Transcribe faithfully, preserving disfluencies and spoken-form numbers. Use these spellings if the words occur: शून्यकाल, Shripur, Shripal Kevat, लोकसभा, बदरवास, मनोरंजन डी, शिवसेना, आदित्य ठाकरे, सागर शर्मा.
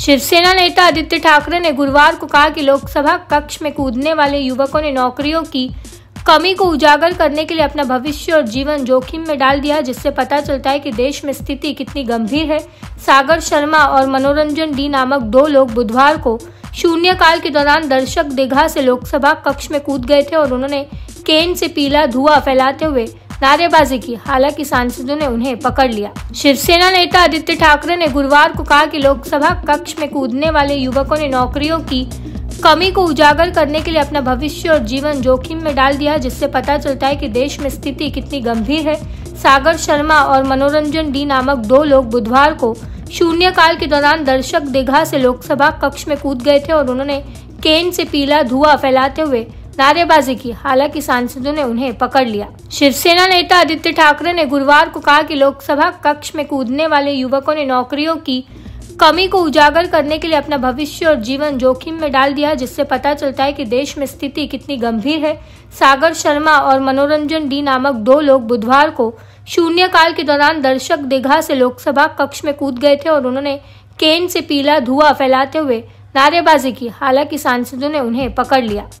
शिवसेना नेता आदित्य ठाकरे ने गुरुवार को कहा कि लोकसभा कक्ष में कूदने वाले युवकों ने नौकरियों की कमी को उजागर करने के लिए अपना भविष्य और जीवन जोखिम में डाल दिया, जिससे पता चलता है कि देश में स्थिति कितनी गंभीर है। सागर शर्मा और मनोरंजन डी नामक दो लोग बुधवार को शून्यकाल के दौरान दर्शक दीर्घा से लोकसभा कक्ष में कूद गए थे और उन्होंने केन से पीला धुआं फैलाते हुए नारेबाजी की। हालांकि सांसदों ने उन्हें पकड़ लिया। शिवसेना नेता आदित्य ठाकरे ने गुरुवार को कहा कि लोकसभा कक्ष में कूदने वाले युवकों ने नौकरियों की कमी को उजागर करने के लिए अपना भविष्य और जीवन जोखिम में डाल दिया, जिससे पता चलता है कि देश में स्थिति कितनी गंभीर है। सागर शर्मा और मनोरंजन डी नामक दो लोग बुधवार को शून्यकाल के दौरान दर्शक दीर्घा से लोकसभा कक्ष में कूद गए थे और उन्होंने केन से पीला धुआं फैलाते हुए नारेबाजी की। हालांकि सांसदों ने उन्हें पकड़ लिया। शिवसेना नेता आदित्य ठाकरे ने गुरुवार को कहा कि लोकसभा कक्ष में कूदने वाले युवकों ने नौकरियों की कमी को उजागर करने के लिए अपना भविष्य और जीवन जोखिम में डाल दिया, जिससे पता चलता है कि देश में स्थिति कितनी गंभीर है। सागर शर्मा और मनोरंजन डी नामक दो लोग बुधवार को शून्यकाल के दौरान दर्शक दीर्घा से लोकसभा कक्ष में कूद गए थे और उन्होंने केन से पीला धुआं फैलाते हुए नारेबाजी की। हालांकि सांसदों ने उन्हें पकड़ लिया।